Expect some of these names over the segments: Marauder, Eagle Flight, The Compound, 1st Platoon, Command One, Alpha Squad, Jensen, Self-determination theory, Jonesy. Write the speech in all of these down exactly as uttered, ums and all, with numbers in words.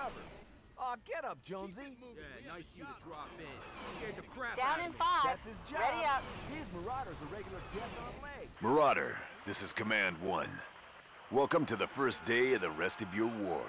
cover. Aw, uh, get up, Jonesy. Yeah, nice you to drop in. Scared the crap out of me. Down in five. That's his job. Ready up. These Marauders are regular death on leg. Marauder, this is Command One. Welcome to the first day of the rest of your war.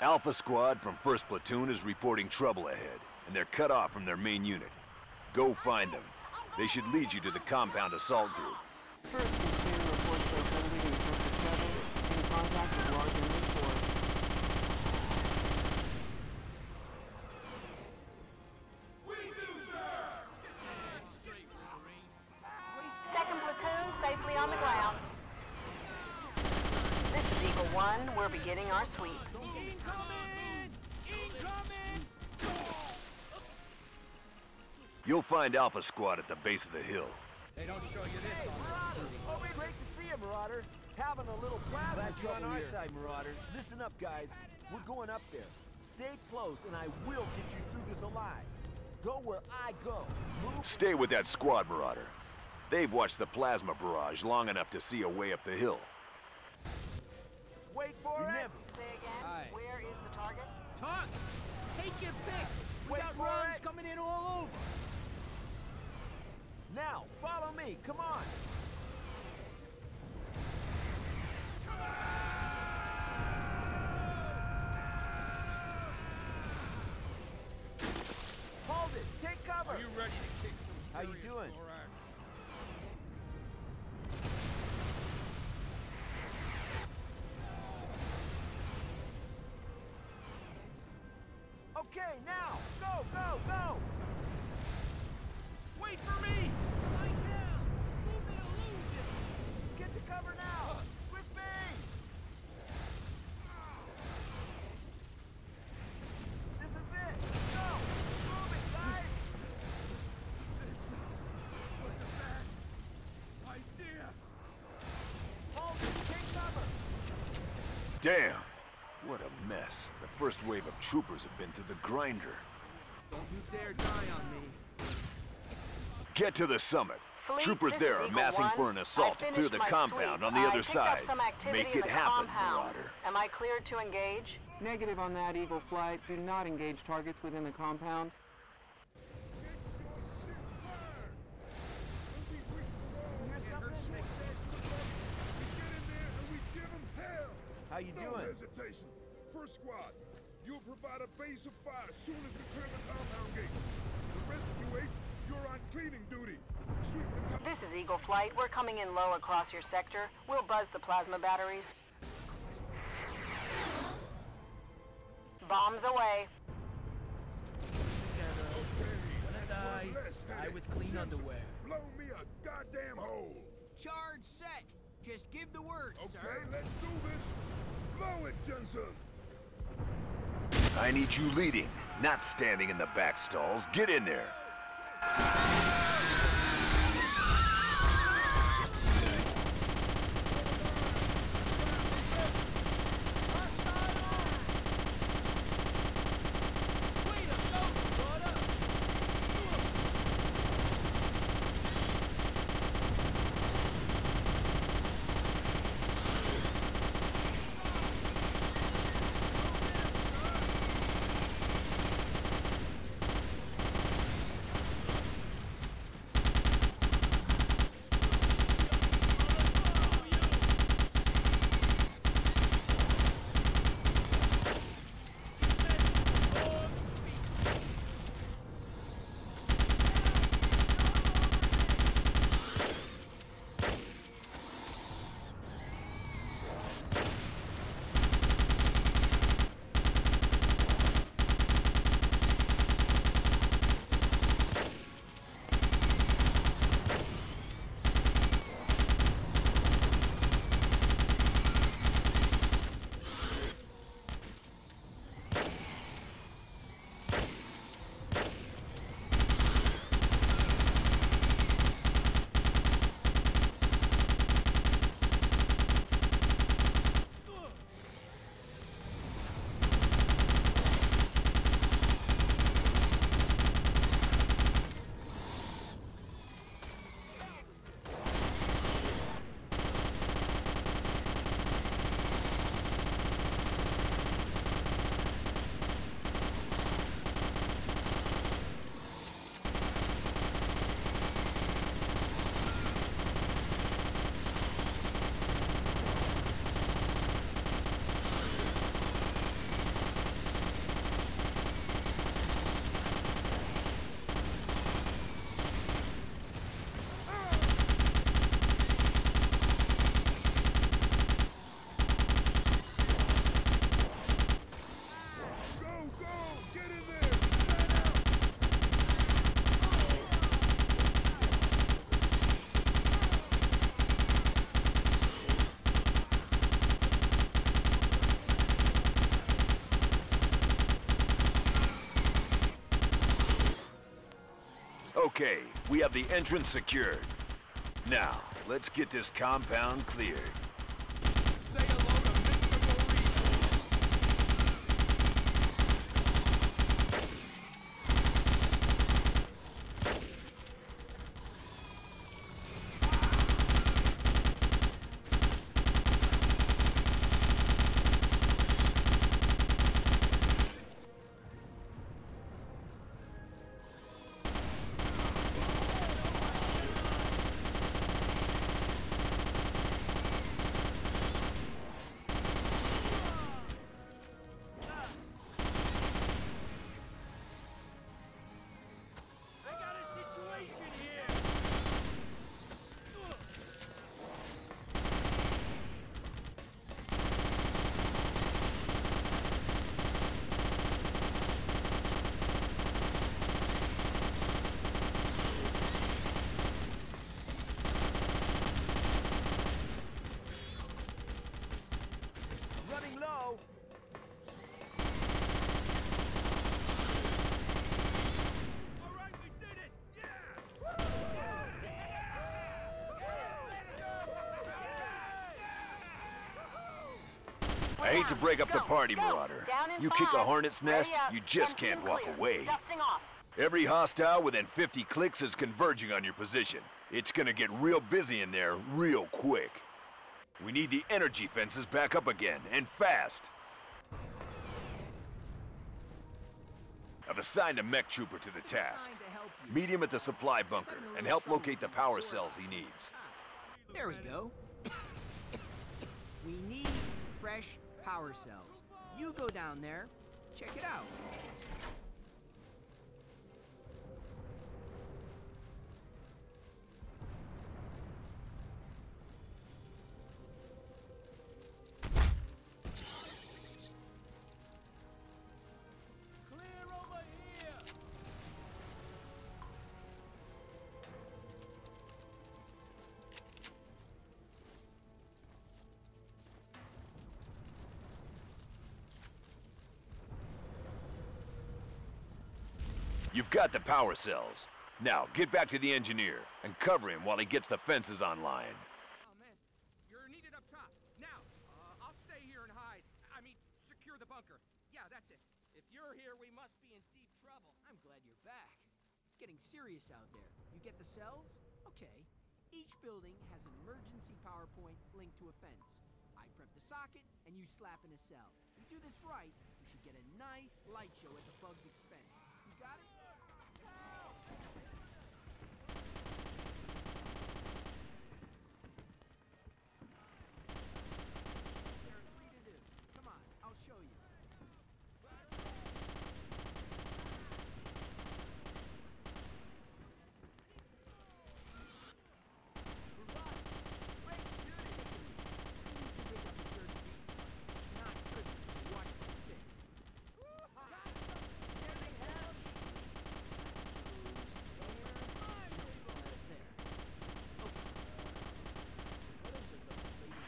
Alpha Squad from first Platoon is reporting trouble ahead, and they're cut off from their main unit. Go find them. They should lead you to the compound assault group. First Platoon reports their friendly and first in contact with large unit four. We do, sir! Second Platoon safely on the ground. This is Eagle One. We're beginning our sweep. Incoming! Incoming! You'll find Alpha Squad at the base of the hill. They don't show you this. Hey, Marauder! Oh, it's great to see you, Marauder. Having a little plasma Glad you're on our side, Marauder. Listen up, guys. We're going up there. Stay close, and I will get you through this alive. Go where I go. Move. Stay with that squad, Marauder. They've watched the plasma barrage long enough to see a way up the hill. Wait for Remember. it. Say again. Hi. Where is the target? Target. Take your pick. We Wait got for rounds it. coming in all over. Now, follow me, come on! Come on! Hold it, take cover! Are you ready to kick some serious thorax? How you doing? Okay, now, go, go, go! Wait for me! Lie down! Move it or lose it! Get to cover now! With me! This is it! Go! Move it, guys! This was a bad idea! Hold it! Take cover! Damn! What a mess! The first wave of troopers have been through the grinder. Don't you dare die on me! Get to the summit. Fleet, Troopers there are massing one. for an assault to clear the compound sweep. on the I other side. Make it happen, Marauder. Am I cleared to engage? Negative on that, Eagle Flight. Do not engage targets within the compound. How you doing? No hesitation. First Squad, you'll provide a base of fire as soon as we clear the compound gate. The rest of you eight, you're on cleaning duty. Sweep the this is Eagle Flight. We're coming in low across your sector. We'll buzz the plasma batteries. Bombs away. Okay, I, I with clean Jensen, underwear. Blow me a goddamn hole. Charge set. Just give the word, okay, sir. Okay, let's do this. Blow it, Jensen. I need you leading, not standing in the back stalls. Get in there. Okay, we have the entrance secured. Now, let's get this compound cleared. Say hello to I hate to break up the party, Marauder. You kick a hornet's nest, you just can't walk away. Every hostile within fifty clicks is converging on your position. It's gonna get real busy in there real quick. We need the energy fences back up again, and fast. I've assigned a mech trooper to the task. Meet him at the supply bunker, and help locate the power cells he needs. There we go. We need fresh power cells. You go down there, check it out. You've got the power cells. Now, get back to the engineer and cover him while he gets the fences online. Oh, man. You're needed up top. Now, uh, I'll stay here and hide. I mean, secure the bunker. Yeah, that's it. If you're here, we must be in deep trouble. I'm glad you're back. It's getting serious out there. You get the cells? Okay. Each building has an emergency power point linked to a fence. I prep the socket, and you slap in a cell. If you do this right, you should get a nice light show at the bug's expense. You got it?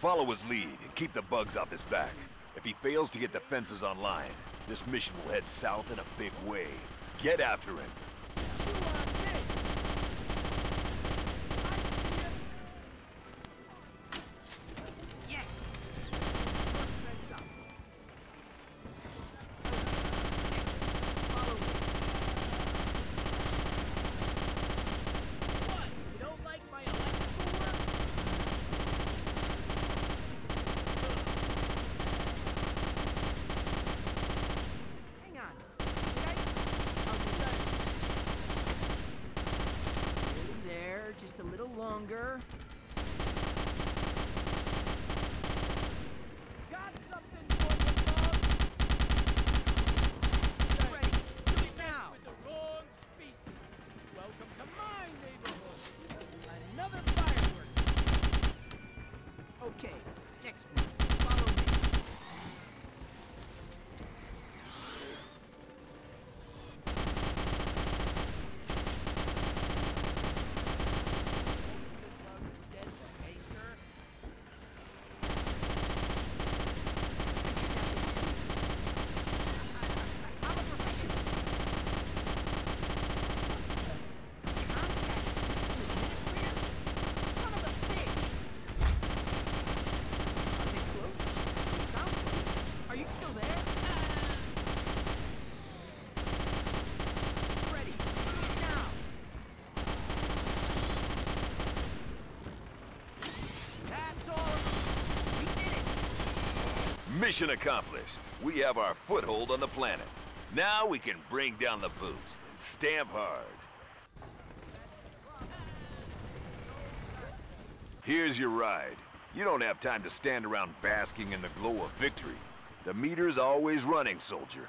Follow his lead and keep the bugs off his back. If he fails to get the fences online, this mission will head south in a big way. Get after him. Mission accomplished. We have our foothold on the planet. Now we can bring down the boots and stamp hard. Here's your ride. You don't have time to stand around basking in the glow of victory. The meter's always running, soldier.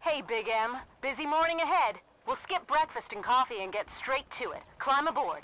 Hey, Big M. Busy morning ahead. We'll skip breakfast and coffee and get straight to it. Climb aboard.